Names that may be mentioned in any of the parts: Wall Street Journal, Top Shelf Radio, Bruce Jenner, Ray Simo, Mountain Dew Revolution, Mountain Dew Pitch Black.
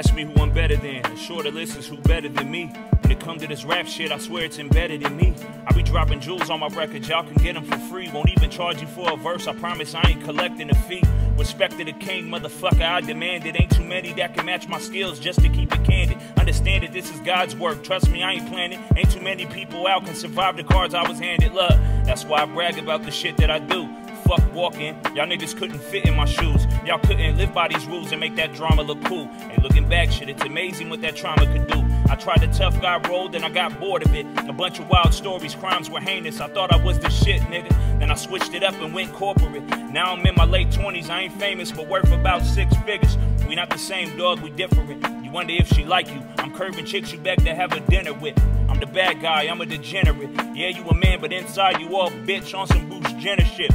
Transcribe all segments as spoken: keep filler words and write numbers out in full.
ask me who I'm better than. The shorter list is who better than me. When it comes to this rap shit, I swear it's embedded in me. I be dropping jewels on my records, y'all can get them for free. Won't even charge you for a verse, I promise I ain't collecting a fee. Respect to the king, motherfucker, I demand it. Ain't too many that can match my skills, just to keep it candid. Understand that this is God's work, trust me, I ain't planning. Ain't too many people out can survive the cards I was handed. Look, that's why I brag about the shit that I do. Fuck walking, y'all niggas couldn't fit in my shoes. Y'all couldn't live by these rules and make that drama look cool. And looking back, shit, it's amazing what that trauma could do. I tried the tough guy role, then I got bored of it. A bunch of wild stories, crimes were heinous. I thought I was the shit, nigga. Then I switched it up and went corporate. Now I'm in my late twenties, I ain't famous, but worth about six figures. We not the same, dog, we different. You wonder if she like you. I'm curving chicks you beg to have a dinner with. I'm the bad guy, I'm a degenerate. Yeah, you a man, but inside you all bitch on some Bruce Jenner shit.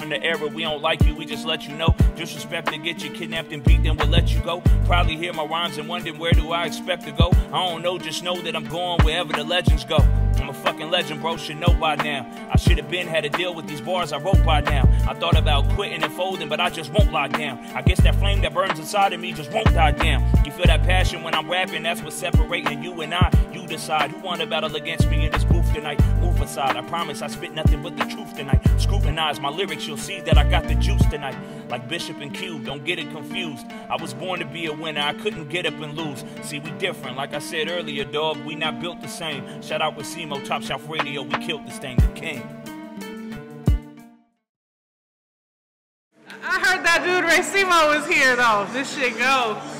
In the era, we don't like you, we just let you know. Disrespect to get you kidnapped and beat, then we'll let you go. Probably hear my rhymes and wonder where do I expect to go. I don't know, just know that I'm going wherever the legends go. I'm a fucking legend, bro, should know by now. I should have been had a deal with these bars I wrote by now. I thought about quitting and folding, but I just won't lie down. I guess that flame that burns inside of me just won't die down. You feel that passion when I'm rapping, that's what's separating you and I. You decide who want to battle against me in this booth tonight. Move aside, I promise I spit nothing but the truth tonight. Scrutinize my lyrics, you'll see that I got the juice tonight. Like Bishop and Q, don't get it confused. I was born to be a winner, I couldn't get up and lose. See, we different, like I said earlier, dog, we not built the same. Shout out with C M O, Top Shelf Radio, we killed this thing, the king. I heard that dude Ray Simo was here, though. This shit goes.